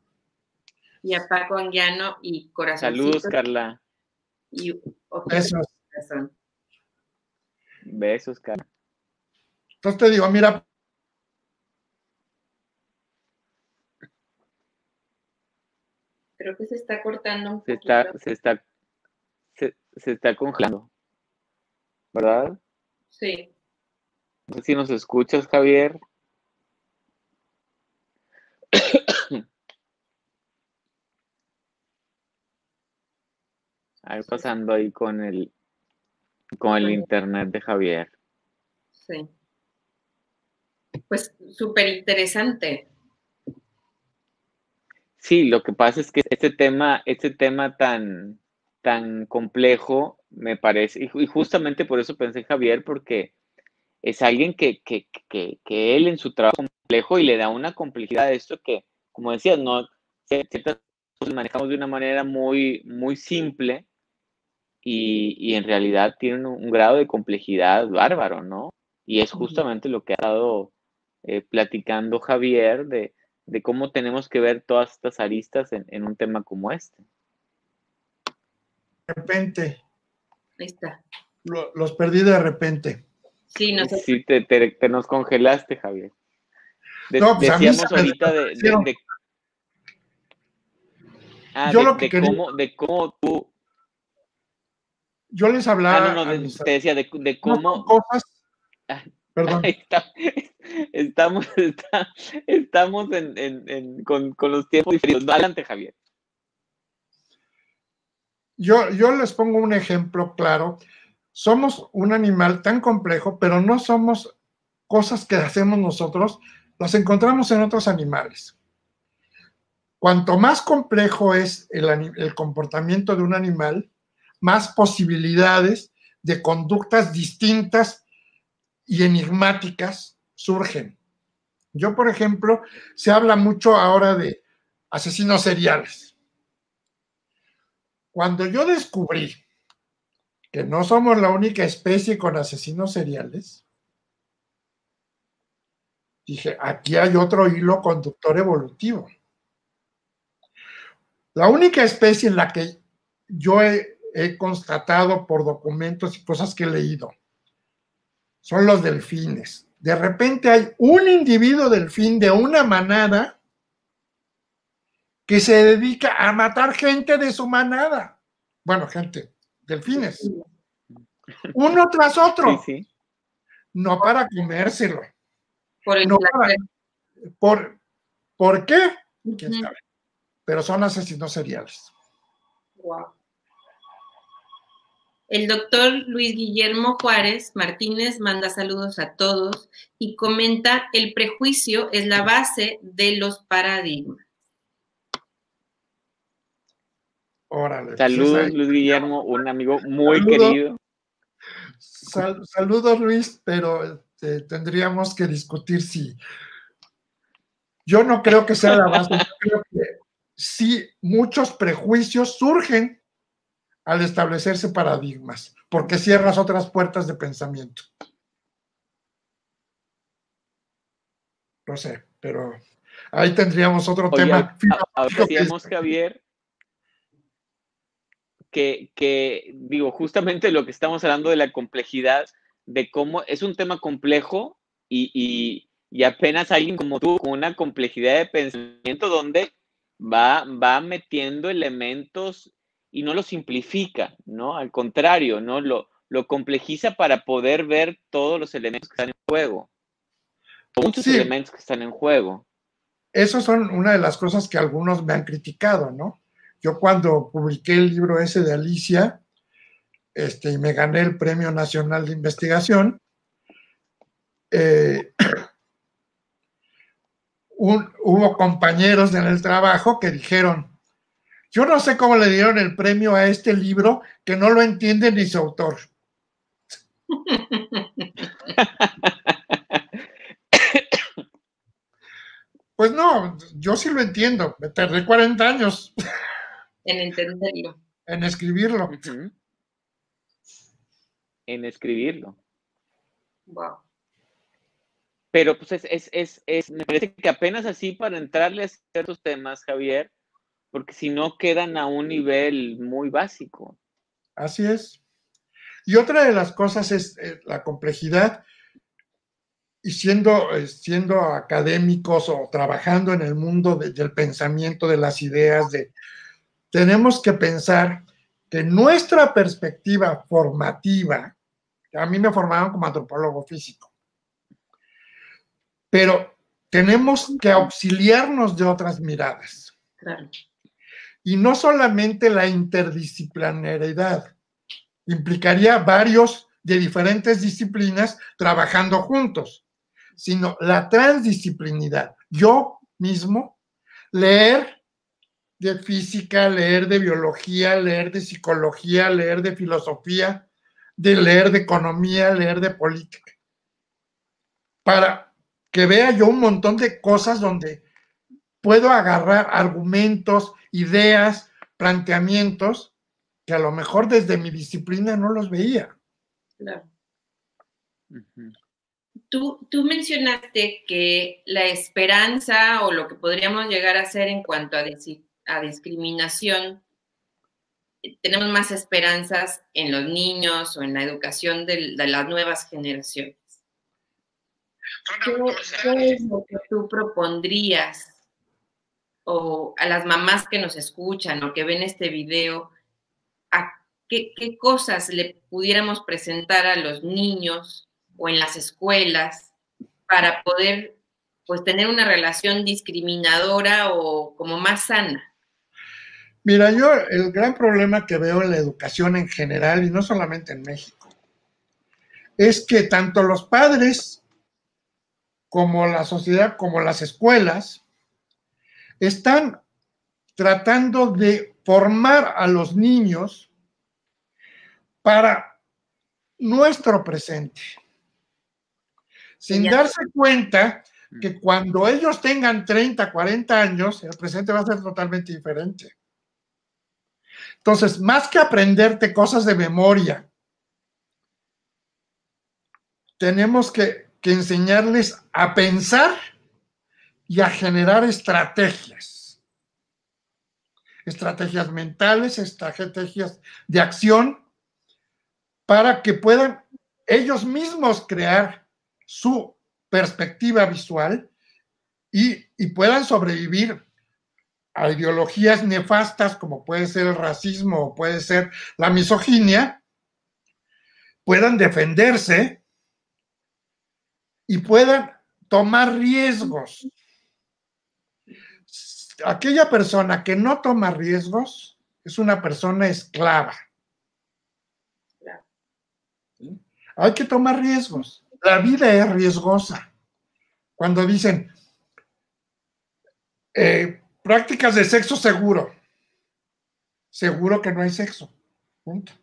Y a Paco Anguiano y Corazoncito. Saludos, Carla. Y besos. Besos, Carla. Entonces te digo, mira, creo que se está cortando un poquito. Se está, se está, se, se está congelando, ¿verdad? Sí. No sé si nos escuchas, Xabier. A ver, pasando ahí con el, con el internet de Xabier. Sí. Pues súper interesante. Sí, lo que pasa es que este tema, este tema tan, tan complejo, me parece, y, y justamente por eso pensé en Xabier, porque es alguien que, que, que, que él en su trabajo complejo y le da una complejidad a esto que, como decías, no, ciertas cosas manejamos de una manera muy, muy simple y, y en realidad tienen un, un grado de complejidad bárbaro, ¿no? Y es justamente lo que ha estado eh, platicando Xabier de... de cómo tenemos que ver todas estas aristas en, en un tema como este. De repente. Ahí está. Lo, los perdí de repente. Sí, no sé. Sí, te, te, te nos congelaste, Xabier. De, no, pues decíamos ahorita de, de, de, de... Ah, yo de, lo que de, cómo, de cómo tú... yo les hablaba... Ah, no, no, de, mis, te decía de, de cómo... Cosas, ah, perdón. Está, estamos está, estamos en, en, en, con, con los tiempos diferidos. Adelante, Xabier. Yo, yo les pongo un ejemplo claro. Somos un animal tan complejo, pero no somos cosas que hacemos nosotros, las encontramos en otros animales. Cuanto más complejo es el, el comportamiento de un animal, más posibilidades de conductas distintas y enigmáticas surgen. Yo, por ejemplo, se habla mucho ahora de asesinos seriales. Cuando yo descubrí que no somos la única especie con asesinos seriales, dije, aquí hay otro hilo conductor evolutivo. La única especie en la que yo he, he constatado por documentos y cosas que he leído son los delfines. De repente hay un individuo delfín de una manada que se dedica a matar gente de su manada. Bueno, gente, delfines. Uno tras otro. Sí, sí. No para comérselo. Por el no para, por, ¿por qué? ¿Quién uh-huh. sabe? Pero son asesinos seriales. Wow. El doctor Luis Guillermo Juárez Martínez manda saludos a todos y comenta: el prejuicio es la base de los paradigmas. Órale. Saludos, Luis Guillermo, un amigo muy saludos. querido. Sal, saludos, Luis, pero eh, tendríamos que discutir si... Yo no creo que sea la base, yo creo que sí, muchos prejuicios surgen al establecerse paradigmas, porque cierras otras puertas de pensamiento. No sé, pero ahí tendríamos otro Oye, tema. Decíamos, Xabier, que, que, digo, justamente lo que estamos hablando de la complejidad, de cómo es un tema complejo y, y, y apenas alguien como tú, con una complejidad de pensamiento donde... Va, va metiendo elementos y no lo simplifica, ¿no? Al contrario, ¿no? Lo, lo complejiza para poder ver todos los elementos que están en juego. Muchos sí. elementos que están en juego. Esas son una de las cosas que algunos me han criticado, ¿no? Yo cuando publiqué el libro ese de Alicia, este, y me gané el Premio Nacional de Investigación, eh... Un, hubo compañeros en el trabajo que dijeron, yo no sé cómo le dieron el premio a este libro que no lo entiende ni su autor. Pues no, yo sí lo entiendo, me tardé cuarenta años en entenderlo, en escribirlo. Uh-huh. En escribirlo. Wow. Pero pues es, es, es, es, me parece que apenas así para entrarle a ciertos temas, Xabier, porque si no quedan a un nivel muy básico. Así es. Y otra de las cosas es eh, la complejidad, y siendo, eh, siendo académicos o trabajando en el mundo de, del pensamiento, de las ideas, de, tenemos que pensar que nuestra perspectiva formativa, a mí me formaron como antropólogo físico, pero tenemos que auxiliarnos de otras miradas. Claro. Y no solamente la interdisciplinariedad, implicaría varios de diferentes disciplinas trabajando juntos, sino la transdisciplinaridad. Yo mismo leer de física, leer de biología, leer de psicología, leer de filosofía, de leer de economía, leer de política, para que vea yo un montón de cosas donde puedo agarrar argumentos, ideas, planteamientos, que a lo mejor desde mi disciplina no los veía. Claro. Uh-huh. Tú, tú mencionaste que la esperanza o lo que podríamos llegar a hacer en cuanto a, dis- a discriminación, tenemos más esperanzas en los niños o en la educación de, de las nuevas generaciones. ¿Qué, ¿Qué es lo que tú propondrías o a las mamás que nos escuchan o que ven este video, a qué, qué cosas le pudiéramos presentar a los niños o en las escuelas para poder, pues, tener una relación discriminadora o como más sana. Mira, yo el gran problema que veo en la educación en general, y no solamente en México, es que tanto los padres como la sociedad, como las escuelas, están tratando de formar a los niños para nuestro presente, sin sí, darse cuenta que cuando ellos tengan treinta, cuarenta años, el presente va a ser totalmente diferente. Entonces, más que aprenderte cosas de memoria, tenemos que, que enseñarles a pensar y a generar estrategias. Estrategias mentales, estrategias de acción, para que puedan ellos mismos crear su perspectiva visual y, y puedan sobrevivir a ideologías nefastas como puede ser el racismo o puede ser la misoginia, puedan defenderse y puedan tomar riesgos. Aquella persona que no toma riesgos es una persona esclava. ¿Sí? Hay que tomar riesgos. La vida es riesgosa. Cuando dicen eh, prácticas de sexo seguro, seguro que no hay sexo. Punto.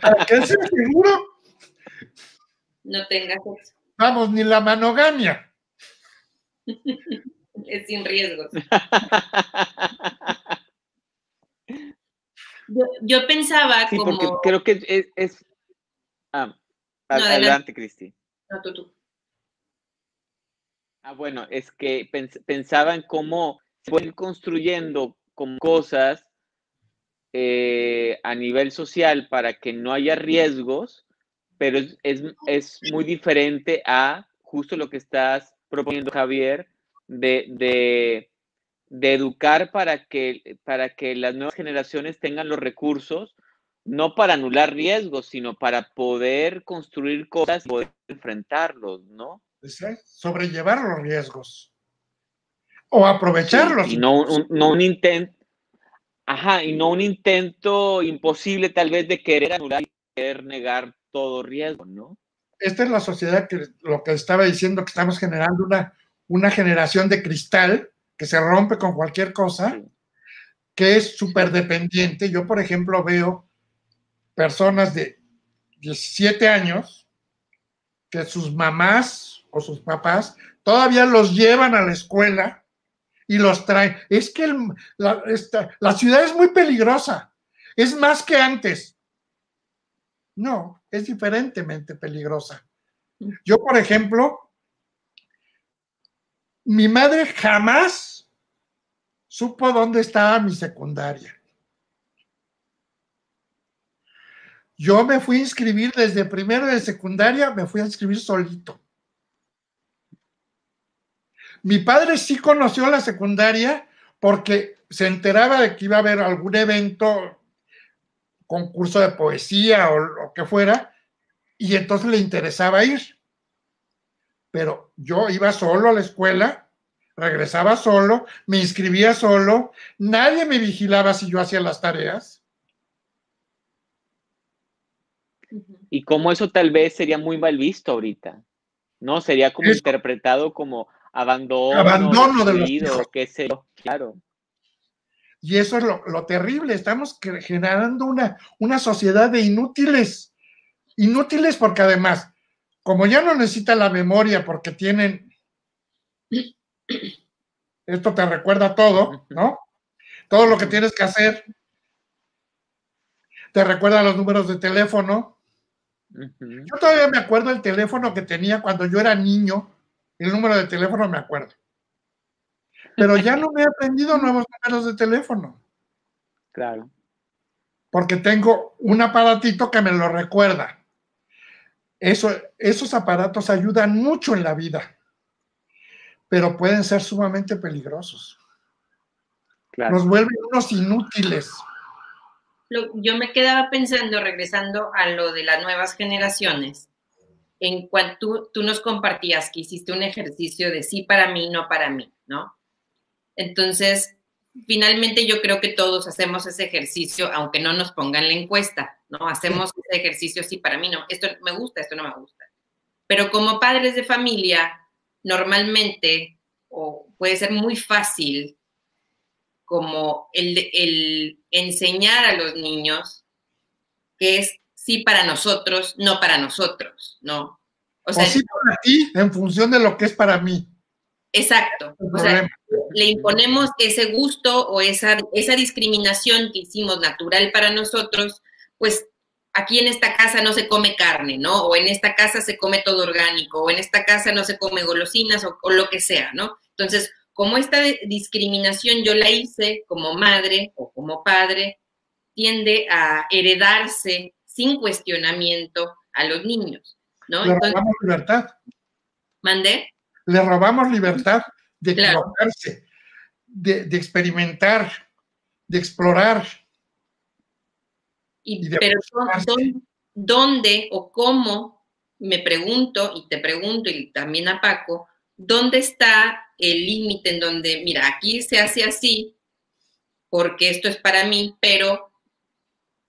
¿Para qué sea seguro? No tengas sexo. Vamos, ni la monogamia. Es sin riesgos. Yo, yo pensaba sí, como... porque creo que es... es... Ah, no, adelante, adelante Cristi. No, tú, tú. Ah, bueno, es que pens pensaba en cómo se pueden ir construyendo como cosas eh, a nivel social para que no haya riesgos, pero es, es, es muy diferente a justo lo que estás proponiendo, Xabier, de, de, de educar para que, para que las nuevas generaciones tengan los recursos, no para anular riesgos, sino para poder construir cosas y poder enfrentarlos, ¿no? Sobrellevar los riesgos o aprovecharlos. Sí, y no un, no un intento, ajá, y no un intento imposible tal vez de querer anular y querer negar todo riesgo, ¿no? Esta es la sociedad que lo que estaba diciendo, que estamos generando una, una generación de cristal que se rompe con cualquier cosa, sí, que es súper dependiente. Yo, por ejemplo, veo personas de diecisiete años que sus mamás o sus papás todavía los llevan a la escuela y los traen. Es que el, la, esta, la ciudad es muy peligrosa, es más que antes. No, es diferentemente peligrosa. Yo, por ejemplo, mi madre jamás supo dónde estaba mi secundaria. Yo me fui a inscribir desde primero de secundaria, me fui a inscribir solito. Mi padre sí conoció la secundaria porque se enteraba de que iba a haber algún evento, concurso de poesía o lo que fuera, y entonces le interesaba ir. Pero yo iba solo a la escuela, regresaba solo, me inscribía solo, nadie me vigilaba si yo hacía las tareas. Y como eso tal vez sería muy mal visto ahorita, ¿no? Sería como eso, interpretado como abandono, abandono de los hijos, qué sé yo, claro. Y eso es lo, lo terrible, estamos generando una, una sociedad de inútiles, inútiles porque además, como ya no necesitan la memoria porque tienen, esto te recuerda todo, ¿no? Todo lo que tienes que hacer, te recuerda los números de teléfono. Uh-huh. Yo todavía me acuerdo el teléfono que tenía cuando yo era niño, el número de teléfono me acuerdo, pero ya no me he aprendido nuevos números de teléfono. Claro. Porque tengo un aparatito que me lo recuerda. Eso, esos aparatos ayudan mucho en la vida, pero pueden ser sumamente peligrosos. Claro. Nos vuelven unos inútiles. lo, yo me quedaba pensando, regresando a lo de las nuevas generaciones, en cuanto tú, tú nos compartías que hiciste un ejercicio de sí para mí, no para mí, ¿no? Entonces, finalmente yo creo que todos hacemos ese ejercicio, aunque no nos pongan la encuesta, ¿no? Hacemos ese ejercicio sí para mí, no, esto me gusta, esto no me gusta. Pero como padres de familia, normalmente, o puede ser muy fácil, como el, el enseñar a los niños que es sí para nosotros, no para nosotros, ¿no? O sea, o sí para ti, en función de lo que es para mí. Exacto. O sea, le imponemos ese gusto o esa, esa discriminación que hicimos natural para nosotros, pues aquí en esta casa no se come carne, ¿no? O en esta casa se come todo orgánico, o en esta casa no se come golosinas o, o lo que sea, ¿no? Entonces, como esta discriminación yo la hice como madre o como padre, tiende a heredarse sin cuestionamiento a los niños, ¿no? Le Entonces, robamos libertad. ¿Mandé? Le robamos libertad de equivocarse, claro. de, de experimentar, de explorar. Y, y de pero ¿dónde, ¿dónde o cómo? Me pregunto, y te pregunto, y también a Paco, ¿dónde está el límite en donde, mira, aquí se hace así, porque esto es para mí, pero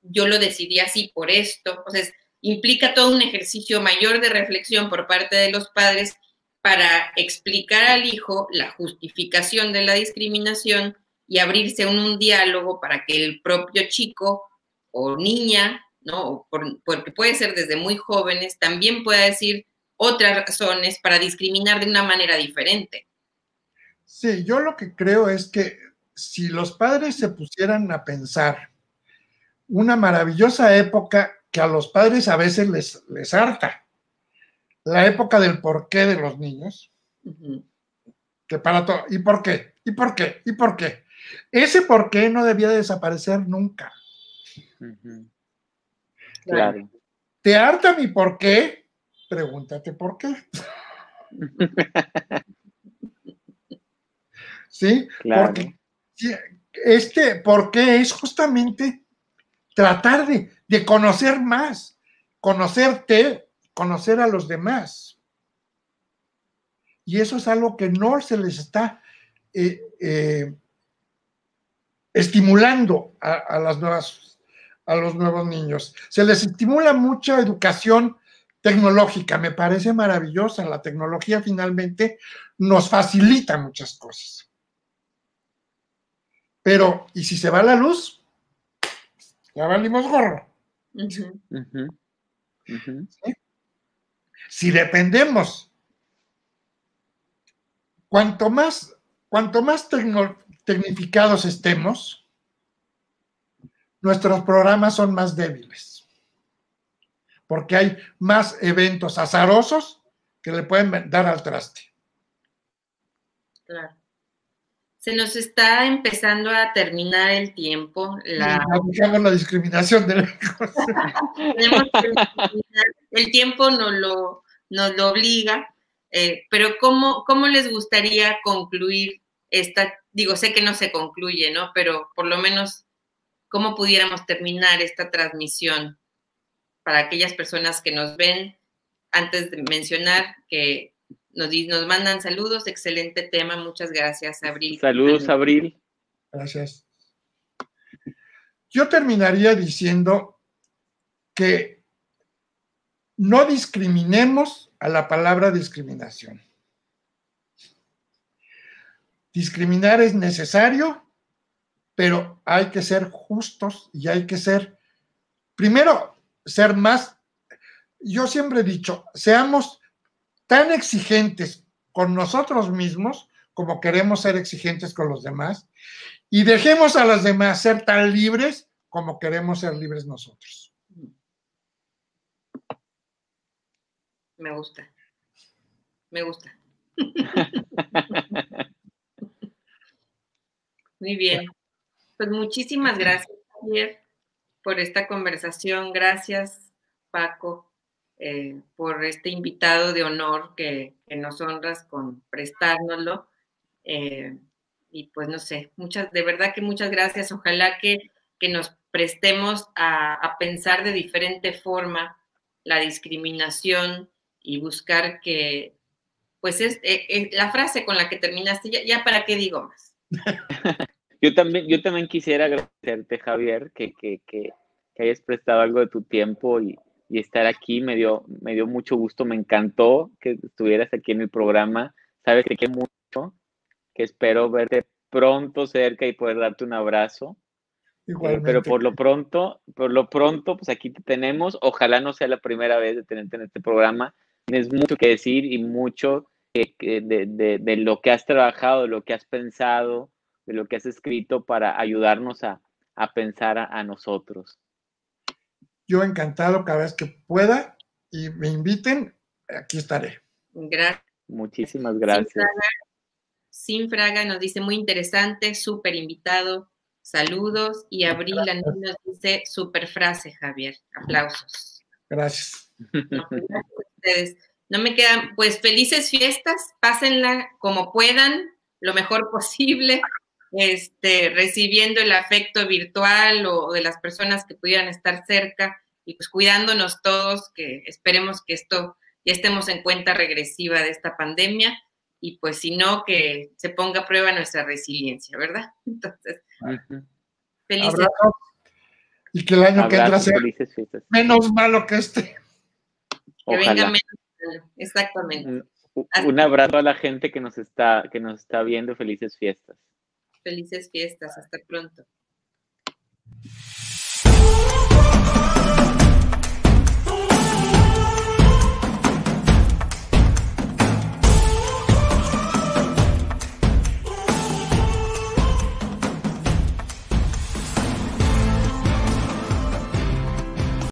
yo lo decidí así por esto? O sea, implica todo un ejercicio mayor de reflexión por parte de los padres para explicar al hijo la justificación de la discriminación y abrirse un, un diálogo para que el propio chico o niña, ¿no? Por, porque puede ser desde muy jóvenes, también pueda decir otras razones para discriminar de una manera diferente. Sí, yo lo que creo es que si los padres se pusieran a pensar, una maravillosa época que a los padres a veces les, les harta, la época del porqué de los niños, uh-huh. que para todo, ¿y por qué? ¿Y por qué? ¿Y por qué? Ese porqué no debía desaparecer nunca. Uh-huh. Claro. ¿Te harta mi porqué? Pregúntate por qué. ¿Sí? Claro. Porque este porqué es justamente tratar de, de conocer más, conocerte, conocer a los demás. Y eso es algo que no se les está eh, eh, estimulando a, a, las nuevas, a los nuevos niños. Se les estimula mucha educación tecnológica, me parece maravillosa. La tecnología finalmente nos facilita muchas cosas. Pero, ¿y si se va la luz? Ya valimos gorro. Uh-huh. Uh-huh. Uh-huh. ¿Sí? Si dependemos, cuanto más, cuanto más tecno, tecnificados estemos, nuestros programas son más débiles, porque hay más eventos azarosos que le pueden dar al traste. Claro. Se nos está empezando a terminar el tiempo. La, la discriminación de la cosa. Tenemos que el tiempo nos lo, nos lo obliga, eh, pero ¿cómo, ¿cómo les gustaría concluir esta? Digo, sé que no se concluye, ¿no? Pero por lo menos, ¿cómo pudiéramos terminar esta transmisión para aquellas personas que nos ven? Antes de mencionar que Nos, nos mandan saludos, excelente tema, muchas gracias, Abril. Saludos, Abril. Gracias. Yo terminaría diciendo que no discriminemos a la palabra discriminación. Discriminar es necesario, pero hay que ser justos y hay que ser, primero, ser más, yo siempre he dicho, seamos tan exigentes con nosotros mismos como queremos ser exigentes con los demás, y dejemos a los demás ser tan libres como queremos ser libres nosotros. Me gusta. Me gusta. Muy bien. Pues muchísimas gracias, Xabier, por esta conversación. Gracias, Paco. Eh, por este invitado de honor que, que nos honras con prestárnoslo, eh, y pues no sé, muchas, de verdad que muchas gracias, ojalá que, que nos prestemos a, a pensar de diferente forma la discriminación y buscar que, pues es, es, es la frase con la que terminaste, ya, ya para qué digo más. Yo también, yo también quisiera agradecerte, Xabier, que, que, que, que hayas prestado algo de tu tiempo y, y estar aquí. Me dio, me dio mucho gusto, me encantó que estuvieras aquí en el programa. Sabes que te quiero mucho, que espero verte pronto cerca y poder darte un abrazo. Igualmente. Pero por lo pronto, por lo pronto, pues aquí te tenemos. Ojalá no sea la primera vez de tenerte en este programa. Tienes mucho que decir y mucho que, que de, de, de lo que has trabajado, de lo que has pensado, de lo que has escrito para ayudarnos a, a pensar a, a nosotros. Yo encantado, cada vez que pueda y me inviten, aquí estaré. Gracias. Muchísimas gracias. Sin Fraga, Sin Fraga nos dice, muy interesante, súper invitado. Saludos. Y Abril nos dice, súper frase, Xabier. Aplausos. Gracias. No, gracias a ustedes. No me quedan, pues, felices fiestas. Pásenla como puedan, lo mejor posible, este, recibiendo el afecto virtual o de las personas que pudieran estar cerca y pues cuidándonos todos, que esperemos que esto ya estemos en cuenta regresiva de esta pandemia y pues si no, que se ponga a prueba nuestra resiliencia, ¿verdad? Entonces, uh-huh. felices. Abrazo. Y que el año Abrazo, que entra sea felices, felices. menos malo que este. Ojalá. Que venga menos malo, exactamente. Un, un abrazo a la gente que nos está, que nos está viendo. Felices fiestas. Felices fiestas, hasta pronto.